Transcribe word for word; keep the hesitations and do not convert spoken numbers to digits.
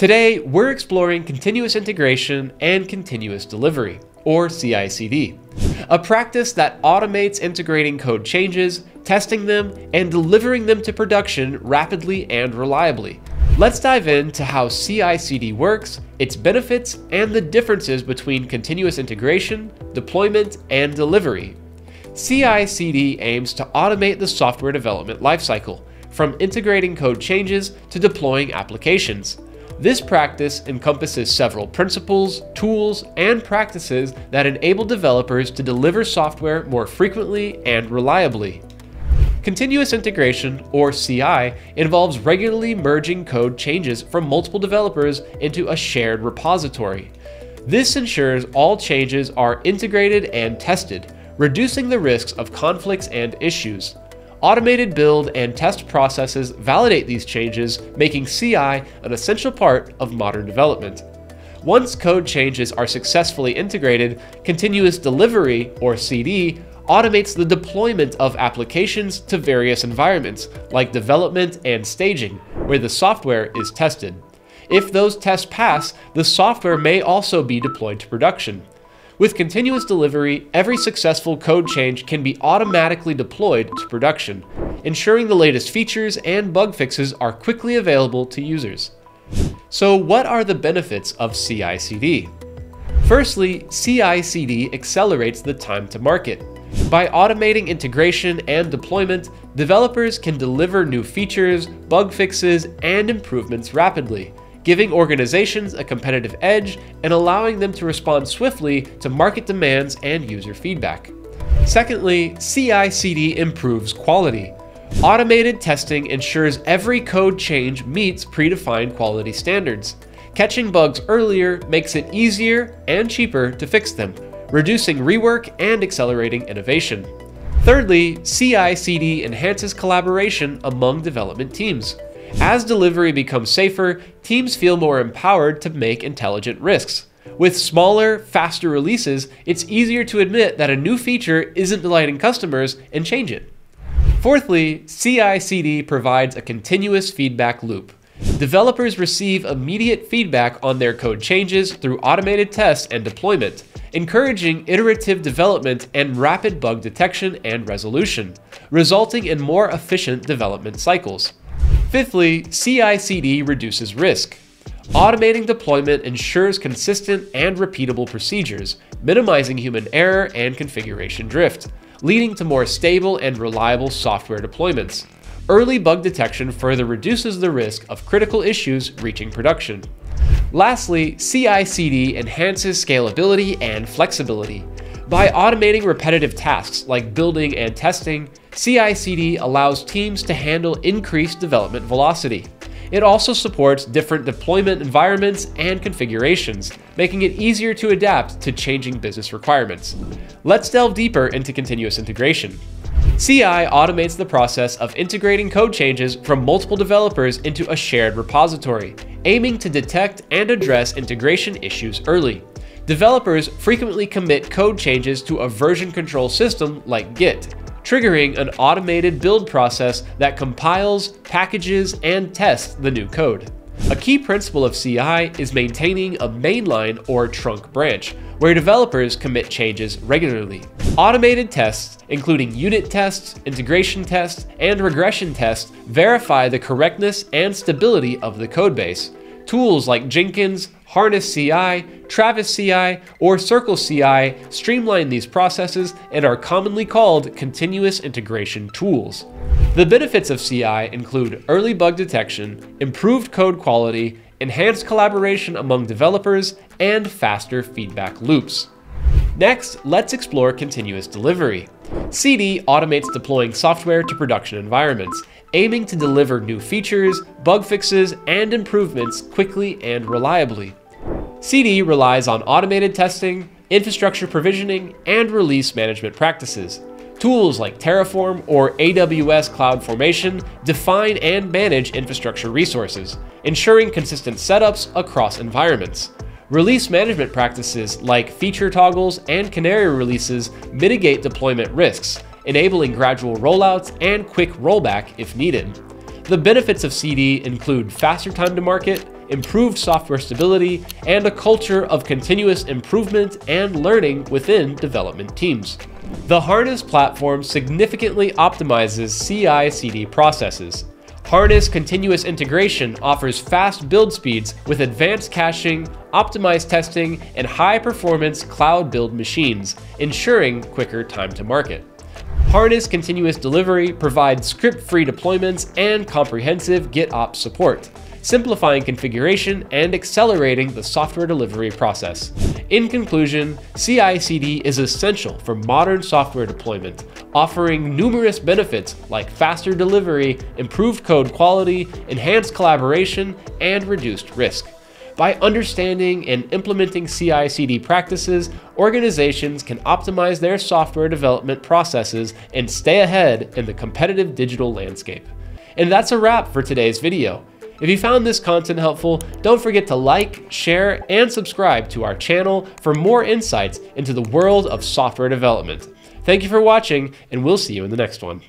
Today, we're exploring continuous integration and continuous delivery, or C I C D, a practice that automates integrating code changes, testing them, and delivering them to production rapidly and reliably. Let's dive into how C I C D works, its benefits, and the differences between continuous integration, deployment, and delivery. C I C D aims to automate the software development lifecycle, from integrating code changes to deploying applications. This practice encompasses several principles, tools, and practices that enable developers to deliver software more frequently and reliably. Continuous integration, or C I, involves regularly merging code changes from multiple developers into a shared repository. This ensures all changes are integrated and tested, reducing the risks of conflicts and issues. Automated build and test processes validate these changes, making C I an essential part of modern development. Once code changes are successfully integrated, continuous delivery, or C D, automates the deployment of applications to various environments, like development and staging, where the software is tested. If those tests pass, the software may also be deployed to production. With continuous delivery, every successful code change can be automatically deployed to production, ensuring the latest features and bug fixes are quickly available to users. So what are the benefits of C I C D? Firstly, C I C D accelerates the time to market. By automating integration and deployment, developers can deliver new features, bug fixes, and improvements rapidly, giving organizations a competitive edge and allowing them to respond swiftly to market demands and user feedback. Secondly, C I C D improves quality. Automated testing ensures every code change meets predefined quality standards. Catching bugs earlier makes it easier and cheaper to fix them, reducing rework and accelerating innovation. Thirdly, C I C D enhances collaboration among development teams. As delivery becomes safer, teams feel more empowered to make intelligent risks. With smaller, faster releases, it's easier to admit that a new feature isn't delighting customers and change it. Fourthly, C I C D provides a continuous feedback loop. Developers receive immediate feedback on their code changes through automated tests and deployment, encouraging iterative development and rapid bug detection and resolution, resulting in more efficient development cycles. Fifthly, C I C D reduces risk. Automating deployment ensures consistent and repeatable procedures, minimizing human error and configuration drift, leading to more stable and reliable software deployments. Early bug detection further reduces the risk of critical issues reaching production. Lastly, C I C D enhances scalability and flexibility. By automating repetitive tasks like building and testing, C I C D allows teams to handle increased development velocity. It also supports different deployment environments and configurations, making it easier to adapt to changing business requirements. Let's delve deeper into continuous integration. C I automates the process of integrating code changes from multiple developers into a shared repository, aiming to detect and address integration issues early. Developers frequently commit code changes to a version control system like Git, triggering an automated build process that compiles, packages, and tests the new code. A key principle of C I is maintaining a mainline or trunk branch, where developers commit changes regularly. Automated tests, including unit tests, integration tests, and regression tests, verify the correctness and stability of the codebase. Tools like Jenkins, Harness C I, Travis C I, or Circle C I streamline these processes and are commonly called continuous integration tools. The benefits of C I include early bug detection, improved code quality, enhanced collaboration among developers, and faster feedback loops. Next, let's explore continuous delivery. C D automates deploying software to production environments, aiming to deliver new features, bug fixes, and improvements quickly and reliably. C D relies on automated testing, infrastructure provisioning, and release management practices. Tools like Terraform or A W S CloudFormation define and manage infrastructure resources, ensuring consistent setups across environments. Release management practices like feature toggles and canary releases mitigate deployment risks, enabling gradual rollouts and quick rollback if needed. The benefits of C D include faster time to market, improved software stability, and a culture of continuous improvement and learning within development teams. The Harness platform significantly optimizes C I C D processes. Harness continuous integration offers fast build speeds with advanced caching, optimized testing, and high-performance cloud build machines, ensuring quicker time to market. Harness continuous delivery provides script-free deployments and comprehensive GitOps support, simplifying configuration and accelerating the software delivery process. In conclusion, C I C D is essential for modern software deployment, offering numerous benefits like faster delivery, improved code quality, enhanced collaboration, and reduced risk. By understanding and implementing C I C D practices, organizations can optimize their software development processes and stay ahead in the competitive digital landscape. And that's a wrap for today's video. If you found this content helpful, don't forget to like, share, and subscribe to our channel for more insights into the world of software development. Thank you for watching, and we'll see you in the next one.